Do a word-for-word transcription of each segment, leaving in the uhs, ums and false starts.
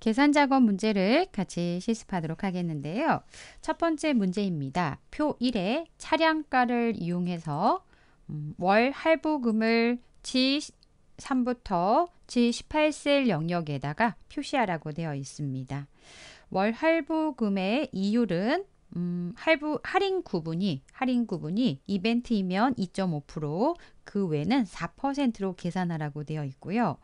계산 작업 문제를 같이 실습하도록 하겠는데요. 첫 번째 문제입니다. 표 일에 차량가를 이용해서 월 할부금을 지 삼부터 지 십팔 셀 영역에다가 표시하라고 되어 있습니다. 월 할부금의 이율은 음, 할부 할인 구분이 할인 구분이 이벤트이면 이 점 오 퍼센트, 그 외는 사 퍼센트로 계산하라고 되어 있고요.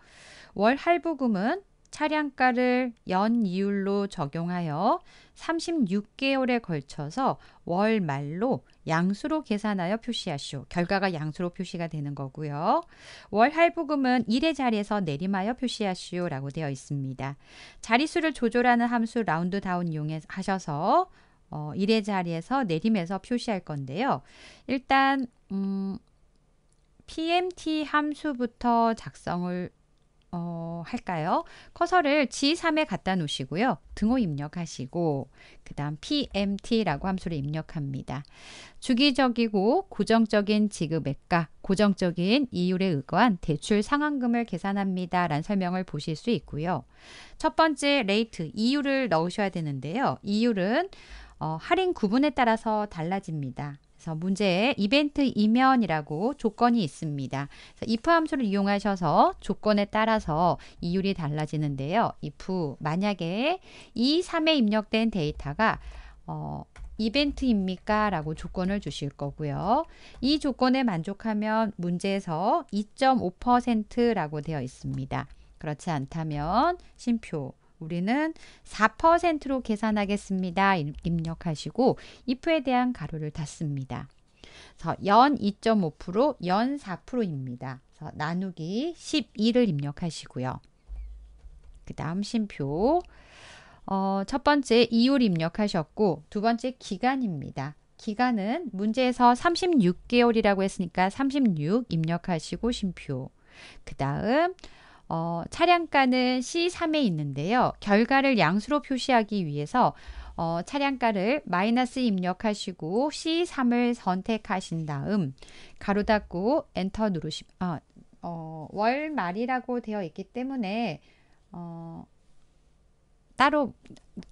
월 할부금은 차량가를 연 이율로 적용하여 삼십육 개월에 걸쳐서 월 말로 양수로 계산하여 표시하시오. 결과가 양수로 표시가 되는 거고요. 월 할부금은 일의 자리에서 내림하여 표시하시오 라고 되어 있습니다. 자릿수를 조절하는 함수 라운드 다운 이용하셔서 어, 일의 자리에서 내림해서 표시할 건데요. 일단 음, 피엠티 함수부터 작성을 어, 할까요? 커서를 지 삼에 갖다 놓으시고요. 등호 입력하시고 그 다음 피엠티라고 함수를 입력합니다. 주기적이고 고정적인 지급액과 고정적인 이율에 의거한 대출 상환금을 계산합니다 라는 설명을 보실 수 있고요. 첫 번째 레이트, 이율을 넣으셔야 되는데요. 이율은 어, 할인 구분에 따라서 달라집니다. 그래서 문제에 이벤트 이면이라고 조건이 있습니다. 그래서 if 함수를 이용하셔서 조건에 따라서 이율이 달라지는데요. if 만약에 이 삼에 입력된 데이터가 어, 이벤트입니까? 라고 조건을 주실 거고요. 이 조건에 만족하면 문제에서 이 점 오 퍼센트라고 되어 있습니다. 그렇지 않다면 심표. 우리는 사 퍼센트로 계산하겠습니다. 입력하시고 if에 대한 가로를 닫습니다. 그래서 연 이 점 오 퍼센트, 연 사 퍼센트입니다. 그래서 나누기 십이를 입력하시고요. 그 다음 심표. 어, 첫 번째 이율 입력하셨고 두 번째 기간입니다. 기간은 문제에서 삼십육 개월이라고 했으니까 삼십육 입력하시고 심표. 그 다음 어, 차량가는 씨 삼에 있는데요. 결과를 양수로 표시하기 위해서 어, 차량가를 마이너스 입력하시고 씨 삼을 선택하신 다음 가로 닫고 엔터 누르시 아, 어, 월 말이라고 되어 있기 때문에 어, 따로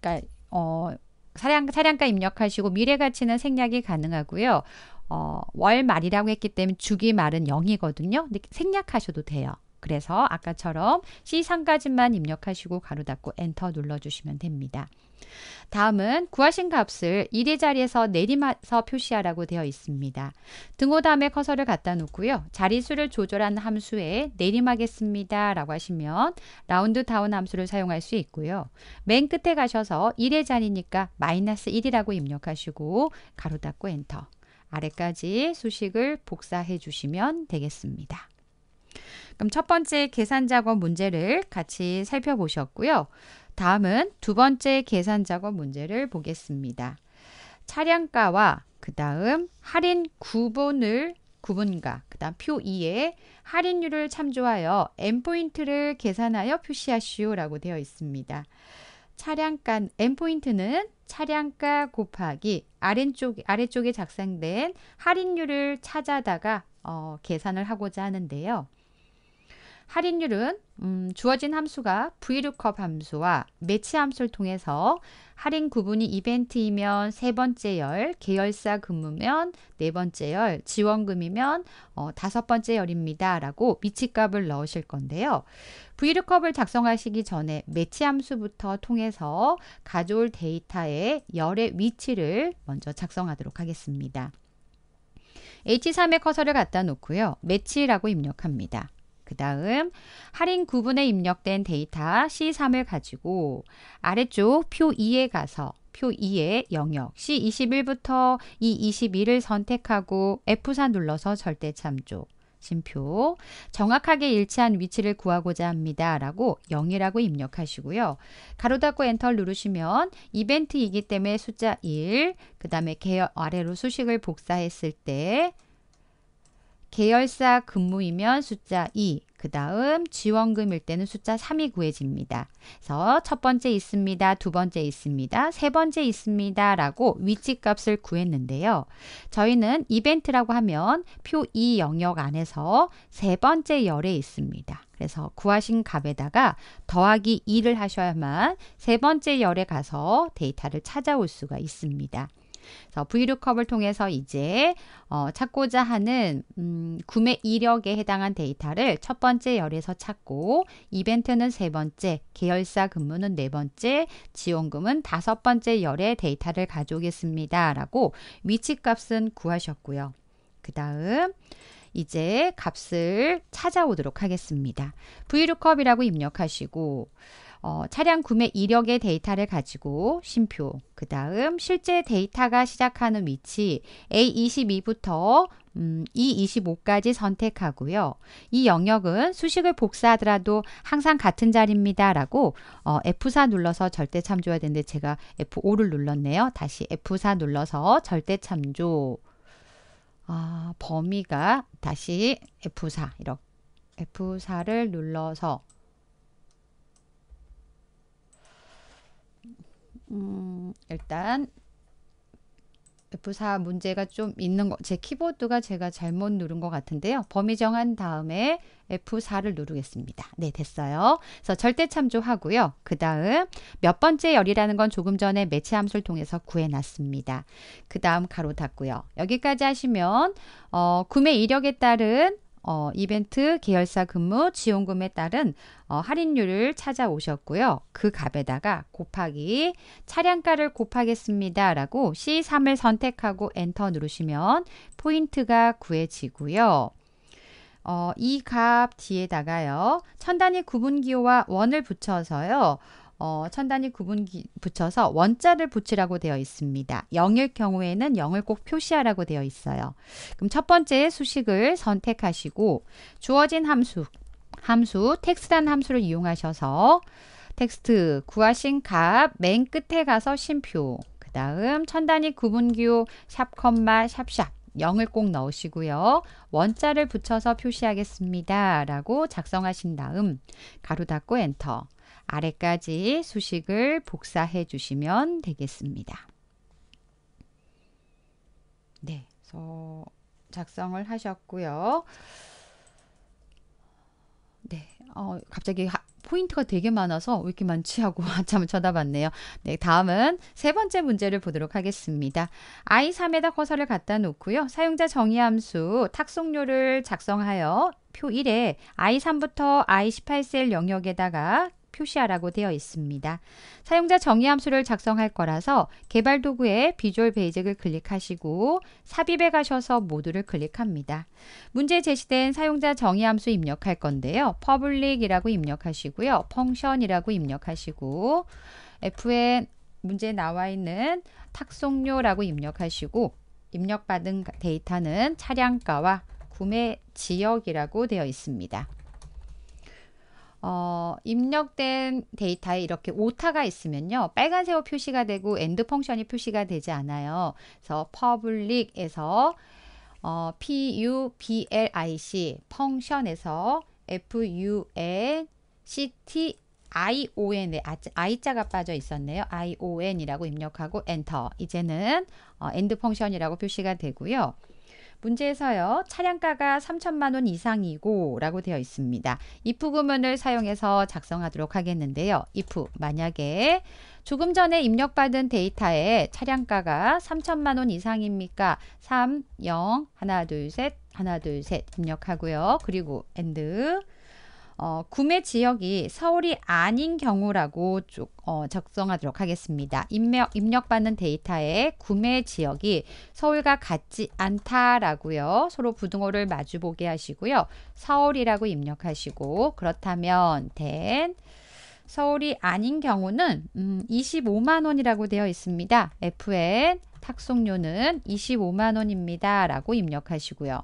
그러니까 어, 차량, 차량가 입력하시고 미래 가치는 생략이 가능하고요. 어, 월 말이라고 했기 때문에 주기 말은 영이거든요. 근데 생략하셔도 돼요. 그래서 아까처럼 씨 삼까지만 입력하시고 가로 닫고 엔터 눌러주시면 됩니다. 다음은 구하신 값을 일의 자리에서 내림해서 표시하라고 되어 있습니다. 등호 다음에 커서를 갖다 놓고요. 자릿수를 조절하는 함수에 내림하겠습니다 라고 하시면 라운드 다운 함수를 사용할 수 있고요. 맨 끝에 가셔서 일의 자리니까 마이너스 일이라고 입력하시고 가로 닫고 엔터. 아래까지 수식을 복사해 주시면 되겠습니다. 그럼 첫 번째 계산 작업 문제를 같이 살펴보셨고요. 다음은 두 번째 계산 작업 문제를 보겠습니다. 차량가와 그 다음 할인 구분을 구분과 그 다음 표 이에 할인율을 참조하여 엔 포인트를 계산하여 표시하시오 라고 되어 있습니다. 차량가 엔 포인트는 차량가 곱하기 아래쪽, 아래쪽에 작성된 할인율을 찾아다가 어, 계산을 하고자 하는데요. 할인율은 음, 주어진 함수가 브이룩업 함수와 매치 함수를 통해서 할인 구분이 이벤트이면 세 번째 열, 계열사 근무면 네 번째 열, 지원금이면 어, 다섯 번째 열입니다. 라고 미치값을 넣으실 건데요. 브이룩업을 작성하시기 전에 매치 함수부터 통해서 가져올 데이터의 열의 위치를 먼저 작성하도록 하겠습니다. 에이치 삼에 커서를 갖다 놓고요. 매치라고 입력합니다. 그 다음 할인 구분에 입력된 데이터 씨 삼을 가지고 아래쪽 표 이에 가서 표 이의 영역 씨 이십일부터 이 이십이를 선택하고 에프 사 눌러서 절대 참조 심표 정확하게 일치한 위치를 구하고자 합니다 라고 영이라고 입력하시고요. 가로 닫고 엔터를 누르시면 이벤트이기 때문에 숫자 일, 그 다음에 계열 아래로 수식을 복사했을 때 계열사 근무이면 숫자 이, 그 다음 지원금일 때는 숫자 삼이 구해집니다. 그래서 첫 번째 있습니다. 두 번째 있습니다. 세 번째 있습니다. 라고 위치값을 구했는데요. 저희는 이벤트라고 하면 표 이 영역 안에서 세 번째 열에 있습니다. 그래서 구하신 값에다가 더하기 이를 하셔야만 세 번째 열에 가서 데이터를 찾아올 수가 있습니다. 그래서 브이룩업을 통해서 이제 어, 찾고자 하는 음, 구매 이력에 해당한 데이터를 첫 번째 열에서 찾고, 이벤트는 세 번째, 계열사 근무는 네 번째, 지원금은 다섯 번째 열의 데이터를 가져오겠습니다. 라고 위치값은 구하셨고요. 그 다음 이제 값을 찾아오도록 하겠습니다. 브이룩업이라고 입력하시고 어, 차량 구매 이력의 데이터를 가지고 심표, 그 다음 실제 데이터가 시작하는 위치 에이 이십이부터 음, 이 이십오까지 선택하고요. 이 영역은 수식을 복사하더라도 항상 같은 자리입니다. 라고 어, 에프 사 눌러서 절대 참조해야 되는데 제가 에프 오를 눌렀네요. 다시 에프 사 눌러서 절대 참조. 아, 범위가 다시 에프 사, 이렇게 에프 사를 눌러서 음, 일단 에프 사 문제가 좀 있는 거, 제 키보드가 제가 잘못 누른 것 같은데요. 범위 정한 다음에 에프 사를 누르겠습니다. 네, 됐어요. 그래서 절대 참조하고요. 그 다음 몇 번째 열이라는 건 조금 전에 매체 함수를 통해서 구해놨습니다. 그 다음 가로 닫고요. 여기까지 하시면 어, 구매 이력에 따른 어, 이벤트, 계열사 근무, 지원금에 따른 어, 할인율을 찾아오셨고요. 그 값에다가 곱하기 차량가를 곱하겠습니다. 라고 씨 삼을 선택하고 엔터 누르시면 포인트가 구해지고요. 어, 이 값 뒤에다가요. 천 단위 구분기호와 원을 붙여서요. 어, 천 단위 구분기 붙여서 원자를 붙이라고 되어 있습니다. 영일 경우에는 영을 꼭 표시하라고 되어 있어요. 그럼 첫 번째 수식을 선택하시고 주어진 함수, 함수 텍스트란 함수를 이용하셔서 텍스트 구하신 값 맨 끝에 가서 심표, 그 다음 천 단위 구분기호 샵 콤마 샵샵 영을 꼭 넣으시고요. 원자를 붙여서 표시하겠습니다. 라고 작성하신 다음 가로 닫고 엔터. 아래까지 수식을 복사해 주시면 되겠습니다. 네, 그래서 작성을 하셨고요. 네, 어, 갑자기 하, 포인트가 되게 많아서 왜 이렇게 많지 하고 한참 쳐다봤네요. 네, 다음은 세 번째 문제를 보도록 하겠습니다. 아이 삼에다 커서를 갖다 놓고요. 사용자 정의 함수 탁송료를 작성하여 표 일에 아이 삼부터 아이 십팔 셀 영역에다가 표시하라고 되어 있습니다. 사용자 정의 함수를 작성할 거라서 개발 도구에 비주얼 베이직을 클릭하시고 삽입에 가셔서 모두를 클릭합니다. 문제에 제시된 사용자 정의 함수 입력할 건데요. 퍼블릭이라고 입력하시고요. 펑션이라고 입력하시고 에프엔 문제에 나와 있는 탁송료라고 입력하시고 입력받은 데이터는 차량가와 구매 지역이라고 되어 있습니다. 어, 입력된 데이터에 이렇게 오타가 있으면요. 빨간 세로 표시가 되고 엔드 펑션이 표시가 되지 않아요. 그래서 퍼블릭에서 어, 푸블릭 펑션에서 푸Ｎ 씨 티 아이 오 엔 에 I자가 빠져 있었네요. 아이 오 엔이라고 입력하고 엔터. 이제는 어, 엔드 펑션이라고 표시가 되고요. 문제에서요. 차량가가 삼천만 원 이상이고 라고 되어 있습니다. if 구문을 사용해서 작성하도록 하겠는데요. if 만약에 조금 전에 입력받은 데이터에 차량가가 삼천만 원 이상입니까? 삼, 영, 하나, 둘, 셋, 하나, 둘, 셋 입력하고요. 그리고 and 어, 구매 지역이 서울이 아닌 경우라고 쭉, 어, 작성하도록 하겠습니다. 입력, 입력받는 데이터에 구매 지역이 서울과 같지 않다라고요. 서로 부등호를 마주보게 하시고요. 서울이라고 입력하시고 그렇다면 된 서울이 아닌 경우는 음, 이십오만 원이라고 되어 있습니다. 에프엔 탁송료는 이십오만 원입니다. 라고 입력하시고요.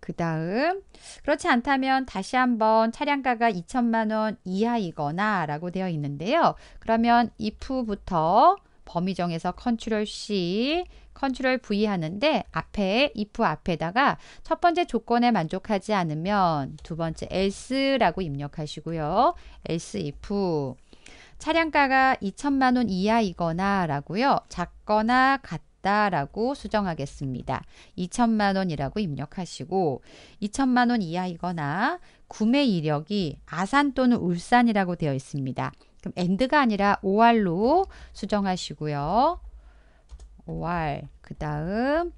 그 다음 그렇지 않다면 다시 한번 차량가가 이천만 원 이하이거나 라고 되어 있는데요. 그러면 if부터 범위 정해서 컨트롤 C, 컨트롤 V 하는데 앞에 if 앞에다가 첫 번째 조건에 만족하지 않으면 두 번째 else라고 입력하시고요. else if 차량가가 이천만 원 이하이거나 라고요. 작거나 같다 라고 수정하겠습니다. 이천만 원이라고 입력하시고 이천만 원 이하이거나 구매 이력이 아산 또는 울산이라고 되어 있습니다. 그럼 and가 아니라 or로 수정하시고요. or 그 다음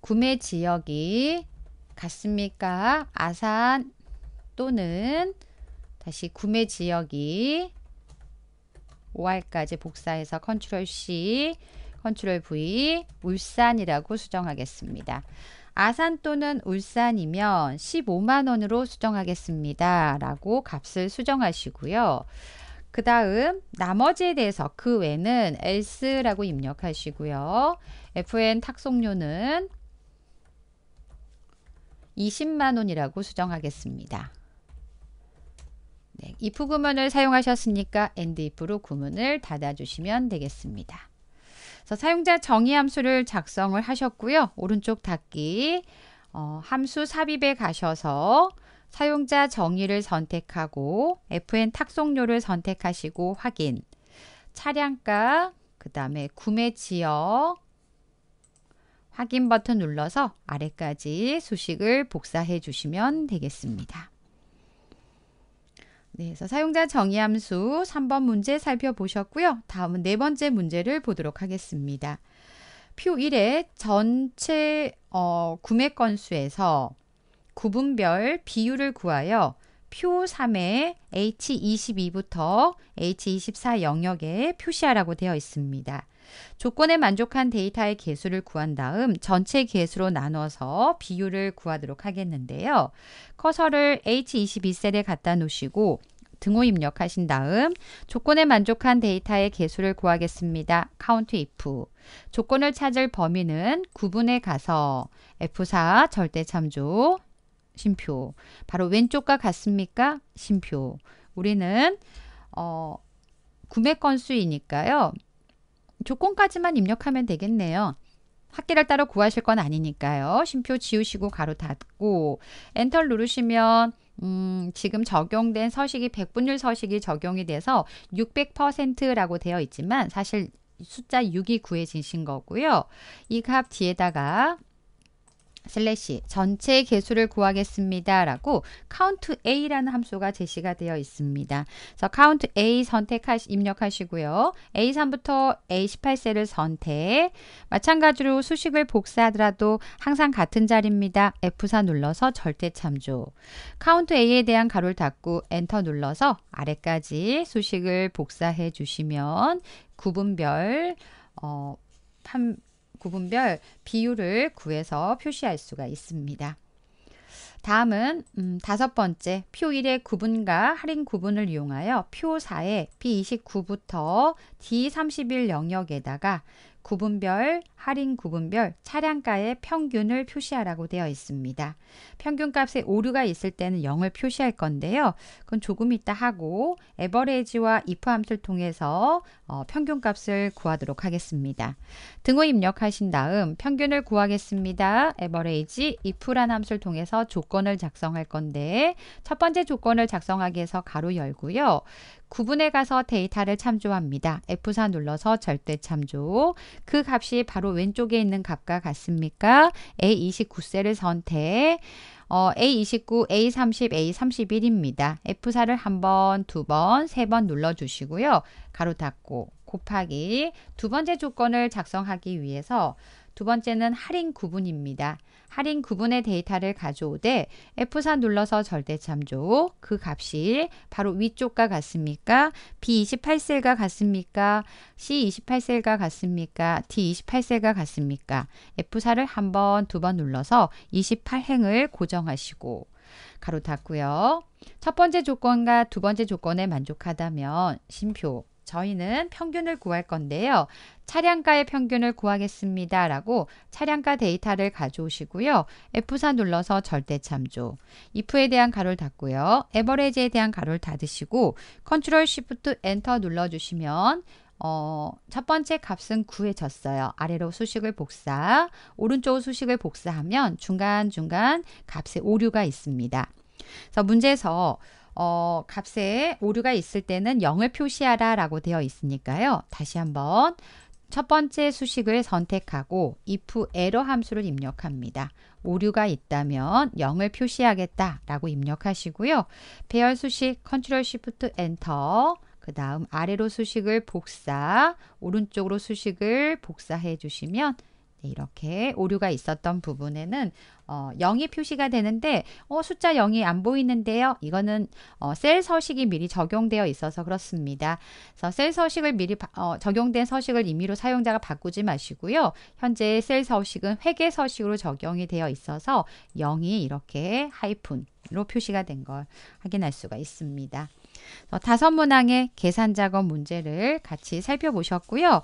구매 지역이 같습니까? 아산 또는 다시 구매 지역이 or까지 복사해서 컨트롤 C, 컨트롤 V, 울산이라고 수정하겠습니다. 아산 또는 울산이면 십오만 원으로 수정하겠습니다. 라고 값을 수정하시고요. 그 다음 나머지에 대해서 그 외는 else라고 입력하시고요. 에프엔 탁송료는 이십만 원이라고 수정하겠습니다. 네, if 구문을 사용하셨으니까 and if로 구문을 닫아주시면 되겠습니다. 그래서 사용자 정의 함수를 작성을 하셨고요. 오른쪽 닫기 어, 함수 삽입에 가셔서 사용자 정의를 선택하고 에프엔 탁송료를 선택하시고 확인, 차량가, 그 다음에 구매 지역, 확인 버튼 눌러서 아래까지 수식을 복사해 주시면 되겠습니다. 네, 그래서 사용자 정의 함수 삼 번 문제 살펴보셨고요. 다음은 네 번째 문제를 보도록 하겠습니다. 표 일의 전체 어, 구매 건수에서 구분별 비율을 구하여 표 삼의 에이치 이십이부터 에이치 이십사 영역에 표시하라고 되어 있습니다. 조건에 만족한 데이터의 개수를 구한 다음 전체 개수로 나눠서 비율을 구하도록 하겠는데요. 커서를 에이치 이십이 셀에 갖다 놓으시고 등호 입력하신 다음 조건에 만족한 데이터의 개수를 구하겠습니다. 카운트 if 조건을 찾을 범위는 구분에 가서 에프 사 절대참조 심표 바로 왼쪽과 같습니까? 심표 우리는 어, 구매 건수이니까요. 조건까지만 입력하면 되겠네요. 학기를 따로 구하실 건 아니니까요. 심표 지우시고 가로 닫고 엔터 누르시면 음, 지금 적용된 서식이 백분율 서식이 적용이 돼서 육백 퍼센트라고 되어 있지만 사실 숫자 육이 구해지신 거고요. 이 값 뒤에다가 슬래시 전체 개수를 구하겠습니다 라고 카운트 에이 라는 함수가 제시가 되어 있습니다. 그래서 카운트 에이 선택하시 입력하시고요. 에이 삼부터 에이 십팔 셀을 선택 마찬가지로 수식을 복사하더라도 항상 같은 자리입니다. 에프 사 눌러서 절대참조 카운트 에이에 대한 가로를 닫고 엔터 눌러서 아래까지 수식을 복사해 주시면 구분별 어, 판, 구분별 비율을 구해서 표시할 수가 있습니다. 다음은 음, 다섯 번째, 표 일의 구분과 할인 구분을 이용하여 표 사의 비 이십구부터 디 삼십일 영역에다가 구분별, 할인 구분별, 차량가의 평균을 표시하라고 되어 있습니다. 평균값에 오류가 있을 때는 영을 표시할 건데요. 그건 조금 이따 하고 에버리지와 if 함수를 통해서 어, 평균값을 구하도록 하겠습니다. 등호 입력하신 다음 평균을 구하겠습니다. 에버리지, if란 함수를 통해서 조건을 작성할 건데 첫 번째 조건을 작성하기 위해서 가로 열고요. 구분에 가서 데이터를 참조합니다. 에프 사 눌러서 절대 참조. 그 값이 바로 왼쪽에 있는 값과 같습니까? 에이 이십구 셀을 선택. 어, 에이 이십구, 에이 삼십, 에이 삼십일입니다. 에프 사를 한 번, 두 번, 세 번 눌러주시고요. 가로 닫고 곱하기. 두 번째 조건을 작성하기 위해서 두 번째는 할인 구분입니다. 할인 구분의 데이터를 가져오되 에프 사 눌러서 절대참조 그 값이 바로 위쪽과 같습니까? 비 이십팔 셀과 같습니까? 씨 이십팔 셀과 같습니까? 디 이십팔 셀과 같습니까? 에프 사를 한 번, 두 번 눌러서 이십팔 행을 고정하시고 가로 닫고요. 첫 번째 조건과 두 번째 조건에 만족하다면 심표 저희는 평균을 구할 건데요. 차량가의 평균을 구하겠습니다. 라고 차량가 데이터를 가져오시고요. 에프 사 눌러서 절대참조. if에 대한 가로를 닫고요. average에 대한 가로를 닫으시고 컨트롤 쉬프트 엔터 눌러주시면 어, 첫 번째 값은 구해졌어요. 아래로 수식을 복사, 오른쪽 수식을 복사하면 중간중간 값에 오류가 있습니다. 그래서 문제에서 어, 값에 오류가 있을 때는 영을 표시하라 라고 되어 있으니까요. 다시 한번 첫 번째 수식을 선택하고 if error 함수를 입력합니다. 오류가 있다면 영을 표시하겠다 라고 입력하시고요. 배열 수식 컨트롤 쉬프트 엔터, 그 다음 아래로 수식을 복사, 오른쪽으로 수식을 복사해 주시면 이렇게 오류가 있었던 부분에는 어, 영이 표시가 되는데 어, 숫자 영이 안 보이는데요. 이거는 어, 셀 서식이 미리 적용되어 있어서 그렇습니다. 그래서 셀 서식을 미리 바, 어, 적용된 서식을 임의로 사용자가 바꾸지 마시고요. 현재 셀 서식은 회계 서식으로 적용이 되어 있어서 영이 이렇게 하이픈으로 표시가 된 걸 확인할 수가 있습니다. 다섯 문항의 계산 작업 문제를 같이 살펴보셨고요.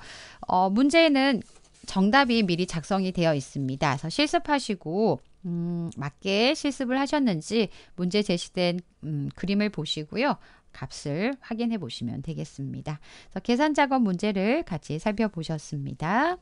어, 문제는 정답이 미리 작성이 되어 있습니다. 그래서 실습하시고 음, 맞게 실습을 하셨는지 문제 제시된 음, 그림을 보시고요. 값을 확인해 보시면 되겠습니다. 그래서 계산 작업 문제를 같이 살펴보셨습니다.